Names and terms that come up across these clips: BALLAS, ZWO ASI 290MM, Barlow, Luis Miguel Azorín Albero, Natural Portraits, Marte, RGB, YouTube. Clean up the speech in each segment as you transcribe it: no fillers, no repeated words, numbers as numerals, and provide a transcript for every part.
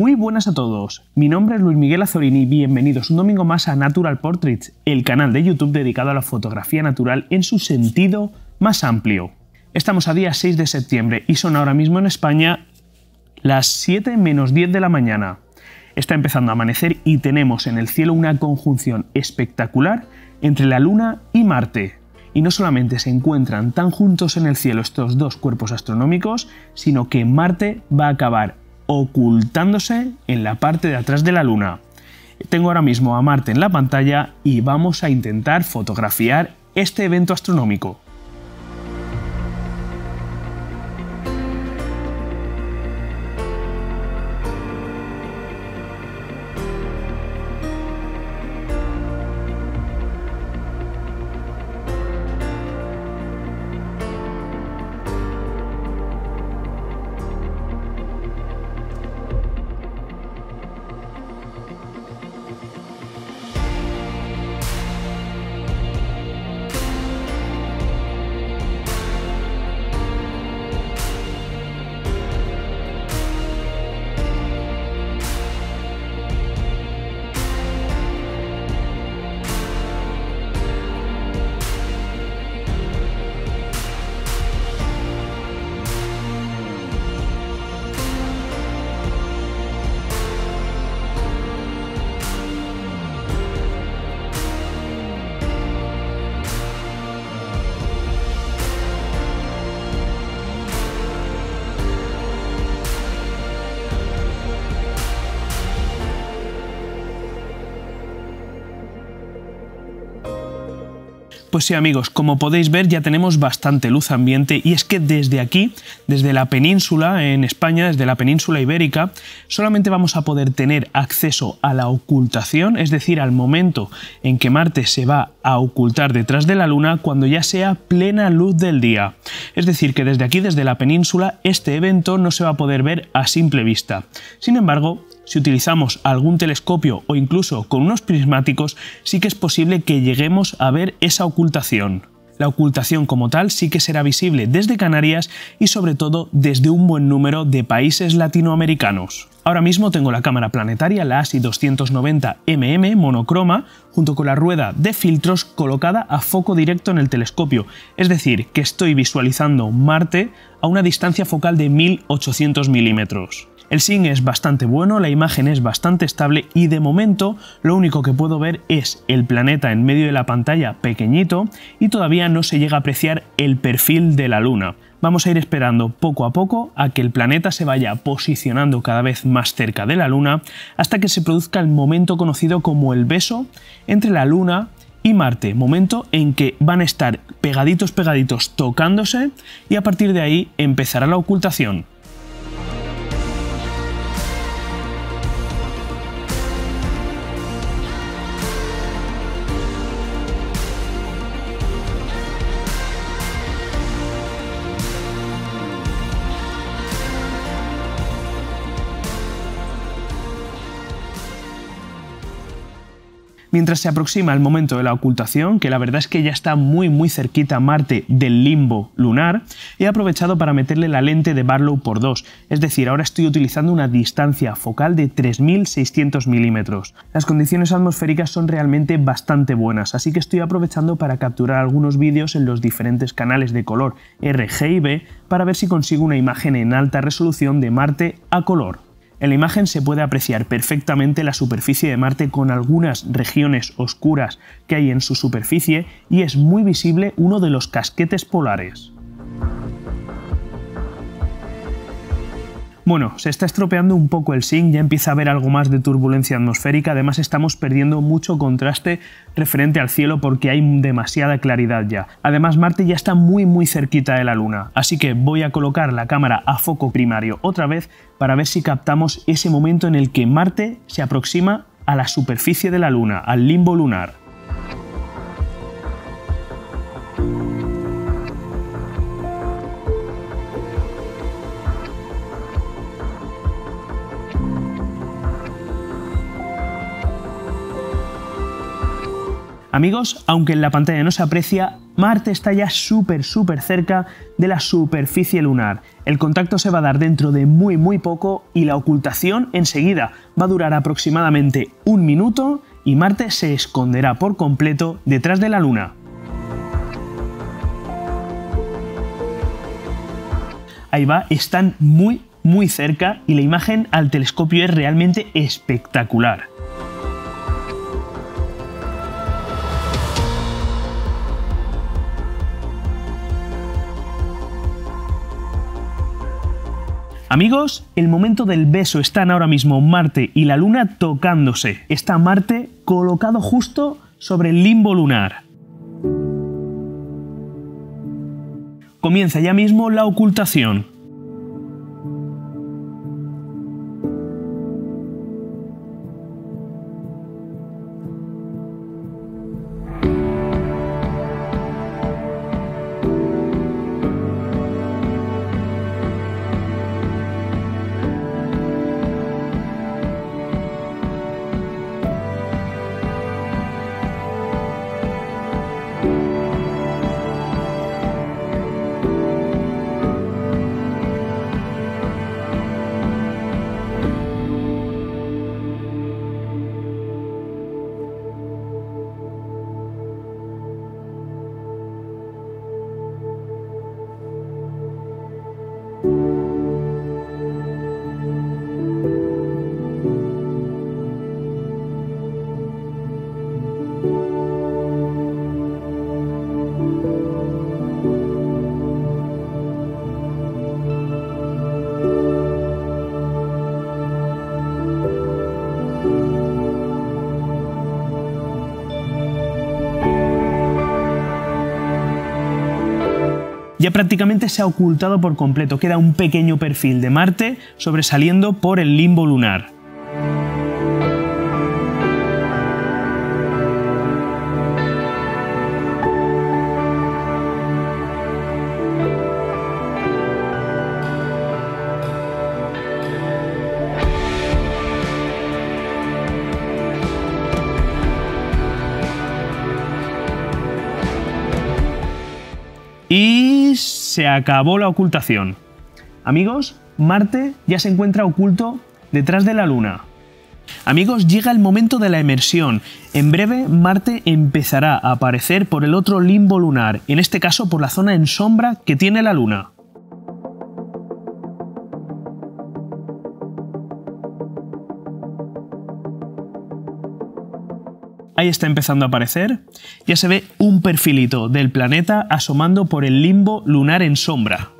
Muy buenas a todos, mi nombre es Luis Miguel Azorín y bienvenidos un domingo más a Natural Portraits, el canal de YouTube dedicado a la fotografía natural en su sentido más amplio. Estamos a día 6 de septiembre y son ahora mismo en España las 7 menos 10 de la mañana. Está empezando a amanecer y tenemos en el cielo una conjunción espectacular entre la Luna y Marte. Y no solamente se encuentran tan juntos en el cielo estos dos cuerpos astronómicos, sino que Marte va a acabar ocultándose en la parte de atrás de la Luna. Tengo ahora mismo a Marte en la pantalla y vamos a intentar fotografiar este evento astronómico. Pues sí amigos, como podéis ver ya tenemos bastante luz ambiente y es que desde aquí, desde la península en España, desde la península ibérica, solamente vamos a poder tener acceso a la ocultación, es decir, al momento en que Marte se va a ocultar detrás de la Luna cuando ya sea plena luz del día. Es decir, que desde aquí, desde la península, este evento no se va a poder ver a simple vista. Sin embargo, si utilizamos algún telescopio o incluso con unos prismáticos, sí que es posible que lleguemos a ver esa ocultación. La ocultación como tal sí que será visible desde Canarias y sobre todo desde un buen número de países latinoamericanos. Ahora mismo tengo la cámara planetaria, la ASI 290mm monocroma, junto con la rueda de filtros colocada a foco directo en el telescopio, es decir, que estoy visualizando Marte a una distancia focal de 1800 milímetros. El zinc es bastante bueno, la imagen es bastante estable y de momento lo único que puedo ver es el planeta en medio de la pantalla pequeñito y todavía no se llega a apreciar el perfil de la Luna. Vamos a ir esperando poco a poco a que el planeta se vaya posicionando cada vez más cerca de la Luna hasta que se produzca el momento conocido como el beso entre la Luna y Marte, momento en que van a estar pegaditos tocándose y a partir de ahí empezará la ocultación. Mientras se aproxima el momento de la ocultación, que la verdad es que ya está muy cerquita Marte del limbo lunar, he aprovechado para meterle la lente de Barlow por 2, es decir, ahora estoy utilizando una distancia focal de 3600 milímetros. Las condiciones atmosféricas son realmente bastante buenas, así que estoy aprovechando para capturar algunos vídeos en los diferentes canales de color RGB para ver si consigo una imagen en alta resolución de Marte a color. En la imagen se puede apreciar perfectamente la superficie de Marte con algunas regiones oscuras que hay en su superficie y es muy visible uno de los casquetes polares. Bueno, se está estropeando un poco el zinc, ya empieza a haber algo más de turbulencia atmosférica, además estamos perdiendo mucho contraste referente al cielo porque hay demasiada claridad ya. Además Marte ya está muy cerquita de la Luna, así que voy a colocar la cámara a foco primario otra vez para ver si captamos ese momento en el que Marte se aproxima a la superficie de la Luna, al limbo lunar. Amigos, aunque en la pantalla no se aprecia, Marte está ya súper cerca de la superficie lunar. El contacto se va a dar dentro de muy poco y la ocultación enseguida. Va a durar aproximadamente un minuto y Marte se esconderá por completo detrás de la Luna. Ahí va, están muy cerca y la imagen al telescopio es realmente espectacular. Amigos, el momento del beso. Están ahora mismo Marte y la Luna tocándose. Está Marte colocado justo sobre el limbo lunar. Comienza ya mismo la ocultación. Ya prácticamente se ha ocultado por completo, queda un pequeño perfil de Marte sobresaliendo por el limbo lunar. Y se acabó la ocultación. Amigos, Marte ya se encuentra oculto detrás de la Luna. Amigos, llega el momento de la emersión. En breve, Marte empezará a aparecer por el otro limbo lunar, en este caso por la zona en sombra que tiene la Luna. Ahí está empezando a aparecer, ya se ve un perfilito del planeta asomando por el limbo lunar en sombra.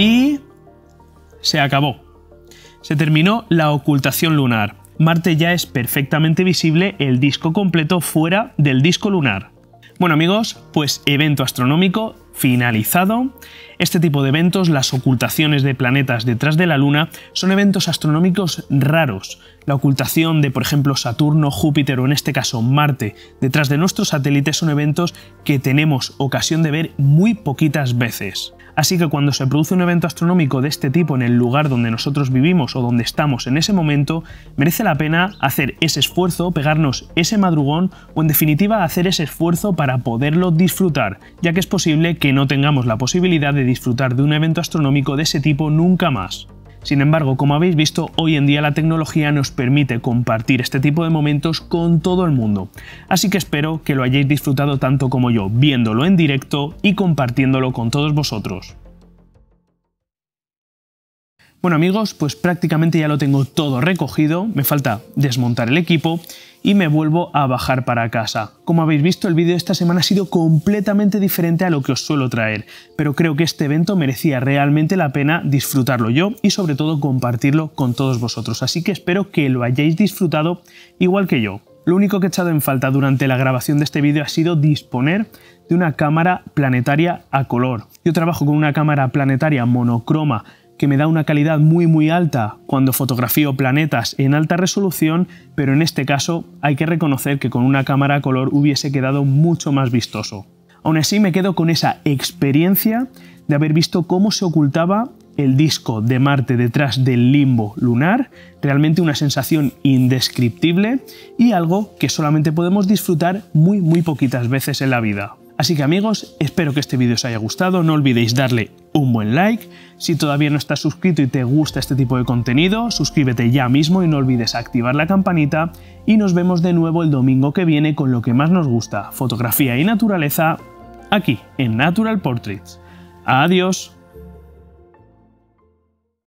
Y se acabó. Se terminó la ocultación lunar. Marte ya es perfectamente visible el disco completo fuera del disco lunar. Bueno amigos, pues evento astronómico finalizado. Este tipo de eventos, las ocultaciones de planetas detrás de la Luna, son eventos astronómicos raros. La ocultación de, por ejemplo, Saturno, Júpiter o en este caso Marte detrás de nuestros satélites son eventos que tenemos ocasión de ver muy poquitas veces. Así que cuando se produce un evento astronómico de este tipo en el lugar donde nosotros vivimos o donde estamos en ese momento, merece la pena hacer ese esfuerzo, pegarnos ese madrugón o en definitiva hacer ese esfuerzo para poderlo disfrutar, ya que es posible que no tengamos la posibilidad de disfrutar de un evento astronómico de ese tipo nunca más. Sin embargo, como habéis visto, hoy en día la tecnología nos permite compartir este tipo de momentos con todo el mundo. Así que espero que lo hayáis disfrutado tanto como yo, viéndolo en directo y compartiéndolo con todos vosotros. Bueno amigos, pues prácticamente ya lo tengo todo recogido, me falta desmontar el equipo y me vuelvo a bajar para casa. Como habéis visto, el vídeo de esta semana ha sido completamente diferente a lo que os suelo traer, pero creo que este evento merecía realmente la pena disfrutarlo yo y sobre todo compartirlo con todos vosotros, así que espero que lo hayáis disfrutado igual que yo. Lo único que he echado en falta durante la grabación de este vídeo ha sido disponer de una cámara planetaria a color. Yo trabajo con una cámara planetaria monocroma que me da una calidad muy alta cuando fotografío planetas en alta resolución, pero en este caso hay que reconocer que con una cámara a color hubiese quedado mucho más vistoso. Aún así me quedo con esa experiencia de haber visto cómo se ocultaba el disco de Marte detrás del limbo lunar, realmente una sensación indescriptible y algo que solamente podemos disfrutar muy poquitas veces en la vida. Así que amigos, espero que este vídeo os haya gustado, no olvidéis darle un buen like. Si todavía no estás suscrito y te gusta este tipo de contenido, suscríbete ya mismo y no olvides activar la campanita y nos vemos de nuevo el domingo que viene con lo que más nos gusta, fotografía y naturaleza, aquí en Natural Portraits. Adiós.